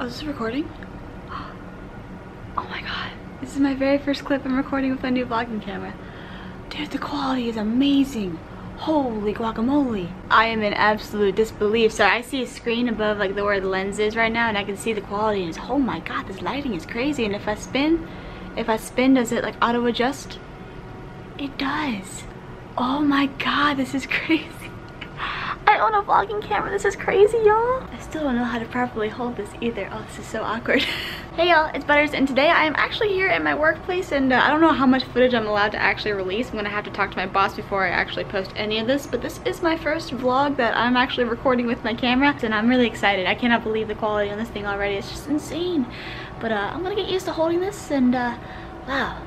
Oh, is this recording? Oh my god. This is my very first clip I'm recording with my new vlogging camera. Dude, the quality is amazing. Holy guacamole. I am in absolute disbelief. So I see a screen above like the word lenses right now, and I can see the quality, and it's, oh my god, this lighting is crazy. And if I spin, does it like auto adjust? It does. Oh my god, this is crazy. I own a vlogging camera. This is crazy, y'all. I still don't know how to properly hold this either. Oh, this is so awkward. Hey y'all, it's Butters, and today I am actually here at my workplace, and I don't know how much footage I'm allowed to actually release. I'm gonna have to talk to my boss before I actually post any of this, but this is my first vlog that I'm actually recording with my camera, and I'm really excited. I cannot believe the quality on this thing already. It's just insane. But I'm gonna get used to holding this, and wow.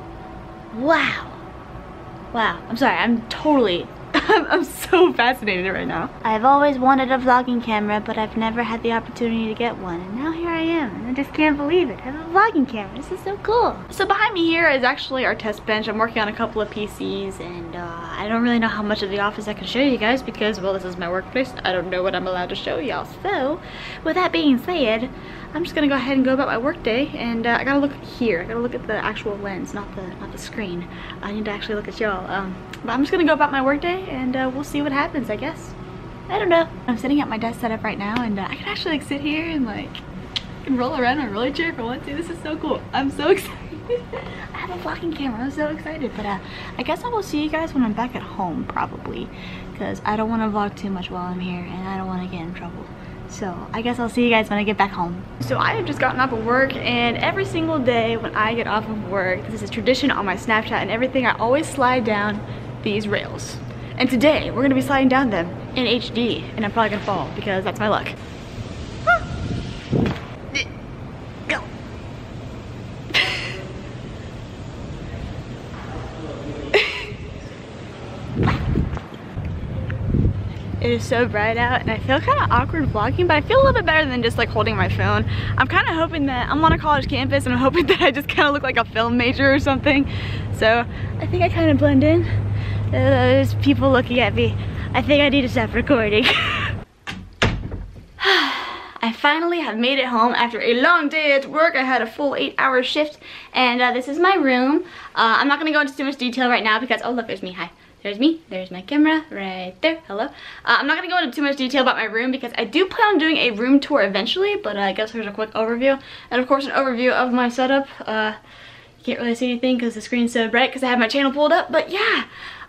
I'm sorry, I'm totally... I'm so fascinated right now. I've always wanted a vlogging camera, but I've never had the opportunity to get one. And now here I am, and I just can't believe it. I have a vlogging camera. This is so cool. So behind me here is actually our test bench. I'm working on a couple of PCs, and I don't really know how much of the office I can show you guys because, well, this is my workplace. I don't know what I'm allowed to show y'all. So with that being said, I'm just gonna go ahead and go about my workday, and I gotta look here. I gotta look at the actual lens, not the screen. I need to actually look at y'all. But I'm just gonna go about my workday, and we'll see what happens, I guess. I don't know. I'm sitting at my desk setup right now, and I can actually like sit here and like roll around my roller chair for once. Dude, this is so cool. I'm so excited. I have a vlogging camera. I'm so excited. But I guess I will see you guys when I'm back at home, probably, because I don't want to vlog too much while I'm here, and I don't want to get in trouble. So I guess I'll see you guys when I get back home. So I have just gotten off of work, and every single day when I get off of work, this is a tradition on my Snapchat and everything, I always slide down these rails. And today we're gonna be sliding down them in HD, and I'm probably gonna fall because that's my luck. Go. It is so bright out, and I feel kind of awkward vlogging, but I feel a little bit better than just like holding my phone. I'm kind of hoping that I'm on a college campus, and I'm hoping that I just kind of look like a film major or something. So I think I kind of blend in. There's people looking at me. I think I need to stop recording. I finally have made it home after a long day at work. I had a full 8-hour shift, and this is my room. I'm not gonna go into too much detail right now because, oh look, there's me, hi. There's me, there's my camera, right there, hello. I'm not gonna go into too much detail about my room because I do plan on doing a room tour eventually, but I guess here's a quick overview. And of course an overview of my setup. You can't really see anything because the screen's so bright because I have my channel pulled up, but yeah.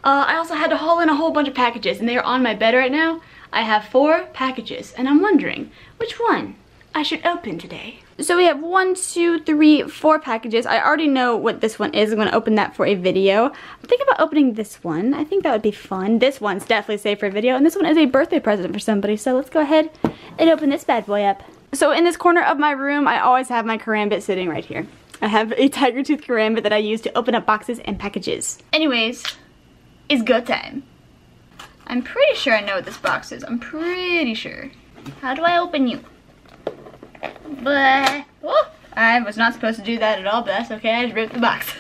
I also had to haul in a whole bunch of packages, and they are on my bed right now. I have 4 packages, and I'm wondering which one I should open today. So we have 4 packages. I already know what this one is. I'm gonna open that for a video. I'm thinking about opening this one. I think that would be fun. This one's definitely safe for a video, and this one is a birthday present for somebody. So let's go ahead and open this bad boy up. So in this corner of my room, I always have my karambit sitting right here. I have a tiger tooth karambit that I use to open up boxes and packages. Anyways, it's go time. I'm pretty sure I know what this box is. I'm pretty sure. How do I open you? But oh, I was not supposed to do that at all, but that's okay. I just ripped the box.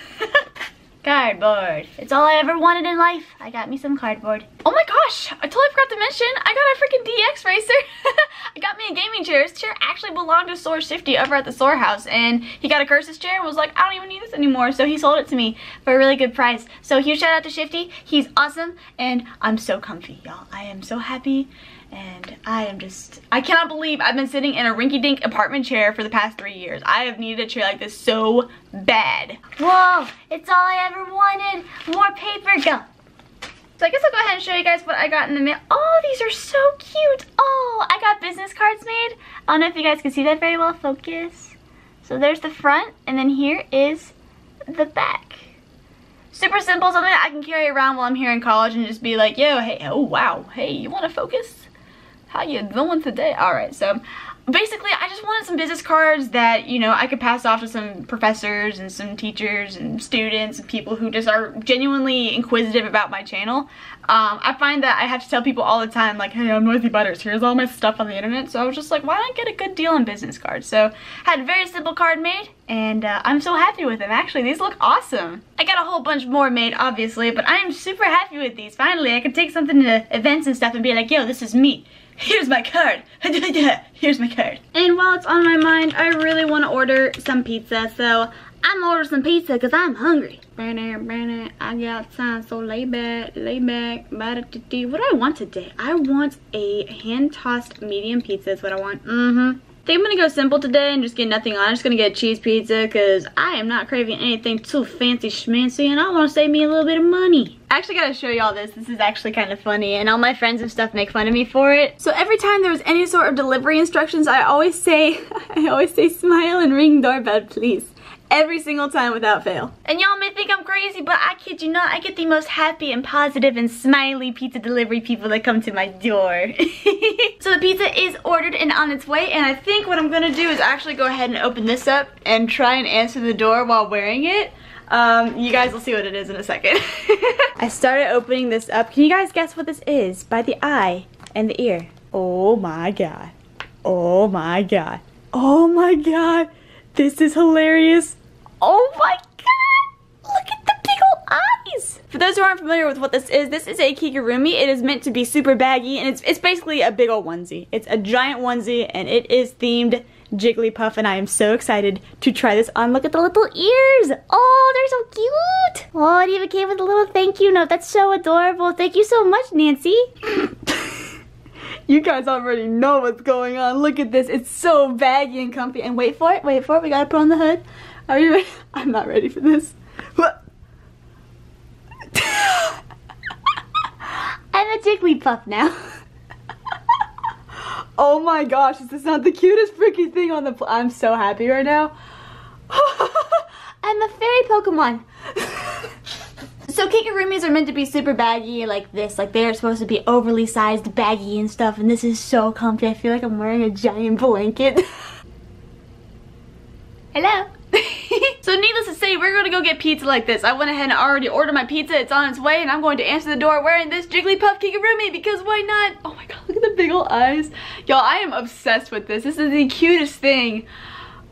Cardboard. It's all I ever wanted in life. I got me some cardboard. Oh my gosh, I totally forgot to mention, I got a freaking DX racer. I got me a gaming chair. This chair actually belonged to Soar Shifty over at the Soar house, and he got a curses chair and was like, I don't even need this anymore. So he sold it to me for a really good price. So huge shout out to Shifty. He's awesome, and I'm so comfy, y'all. I am so happy. And I am just, I cannot believe I've been sitting in a rinky-dink apartment chair for the past 3 years. I have needed a chair like this so bad. Whoa, it's all I ever wanted. More paper, go. So I guess I'll go ahead and show you guys what I got in the mail. Oh, these are so cute. Oh, I got business cards made. I don't know if you guys can see that very well. Focus. So there's the front, and then here is the back. Super simple, something that I can carry around while I'm here in college and just be like, yo, hey, oh wow, hey, you want to focus? How you doing today? All right, so basically I just wanted some business cards that, you know, I could pass off to some professors and some teachers and students and people who just are genuinely inquisitive about my channel. I find that I have to tell people all the time, like, hey, I'm Noisy Butters, here's all my stuff on the internet. So I was just like, why not get a good deal on business cards? So I had a very simple card made, and I'm so happy with them. Actually, these look awesome. I got a whole bunch more made, obviously, but I am super happy with these. Finally, I can take something to events and stuff and be like, yo, this is me. Here's my card. Here's my card. And while it's on my mind, I really want to order some pizza, so I'm gonna order some pizza because I'm hungry. I got time, so lay back. What do I want today? I want a hand-tossed medium pizza is what I want. I think I'm gonna go simple today and just get nothing on. I'm just gonna get a cheese pizza because I am not craving anything too fancy schmancy, and I want to save me a little bit of money. I actually gotta show y'all this. This is actually kind of funny, and all my friends and stuff make fun of me for it. So every time there was any sort of delivery instructions, I always say smile and ring doorbell, please. Every single time without fail. And y'all may think I'm crazy, but I kid you not, I get the most happy and positive and smiley pizza delivery people that come to my door. So the pizza is ordered and on its way, and I think what I'm gonna do is actually go ahead and open this up and try and answer the door while wearing it. You guys will see what it is in a second. I started opening this up. Can you guys guess what this is by the eye and the ear? Oh my god. Oh my god. Oh my god. This is hilarious. Oh my god! Look at the big old eyes! For those who aren't familiar with what this is a Kigurumi. It is meant to be super baggy, and it's basically a big old onesie. It's a giant onesie, and it is themed Jigglypuff, and I am so excited to try this on. Look at the little ears! Oh, they're so cute! Oh, it even came with a little thank you note. That's so adorable. Thank you so much, Nancy. You guys already know what's going on. Look at this. It's so baggy and comfy. And wait for it, we gotta put on the hood. Are you ready? I'm not ready for this. What? I'm a Jigglypuff now. Oh my gosh, is this not the cutest freaking thing on the planet? I'm so happy right now. I'm a fairy Pokemon. So Kigurumis are meant to be super baggy like this, like they're supposed to be overly sized baggy and stuff, and this is so comfy. I feel like I'm wearing a giant blanket. Hello. So needless to say, we're gonna go get pizza like this. I went ahead and already ordered my pizza, it's on its way, and I'm going to answer the door wearing this Jigglypuff Kigurumi because why not? Oh my god, look at the big ol' eyes. Y'all, I am obsessed with this. This is the cutest thing.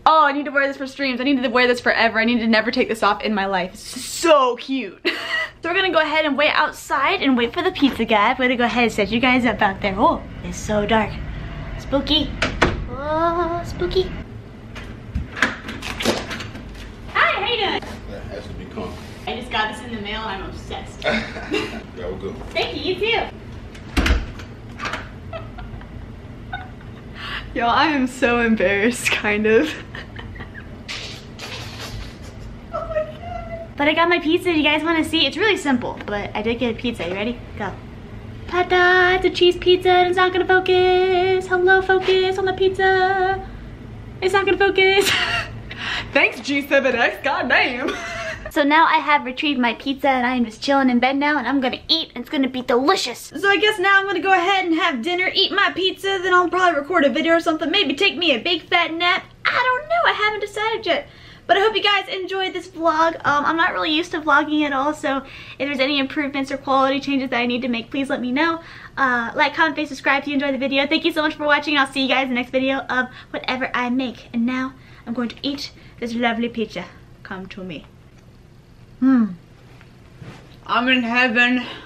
Oh, I need to wear this for streams. I need to wear this forever. I need to never take this off in my life. It's so cute. So we're gonna go ahead and wait outside and wait for the pizza guy. I'm gonna go ahead and set you guys up out there. Oh, it's so dark. Spooky. Oh, spooky. Hi, how you doing? That has to be calm. I just got this in the mail and I'm obsessed. That was good. Thank you, you too. Y'all, I am so embarrassed, kind of. Oh my god. But I got my pizza, you guys wanna see? It's really simple, but I did get a pizza, you ready? Go. Ta-da, it's a cheese pizza and it's not gonna focus. Hello, focus on the pizza. It's not gonna focus. Thanks, G7X, god damn. So now I have retrieved my pizza and I am just chilling in bed now and I'm gonna eat and it's gonna be delicious. So I guess now I'm gonna go ahead and have dinner, eat my pizza, then I'll probably record a video or something, maybe take me a big fat nap. I don't know, I haven't decided yet. But I hope you guys enjoyed this vlog. I'm not really used to vlogging at all, so if there's any improvements or quality changes that I need to make, please let me know. Like, comment, face, subscribe if you enjoyed the video. Thank you so much for watching. I'll see you guys in the next video of whatever I make. And now I'm going to eat this lovely pizza. Come to me. I'm in heaven.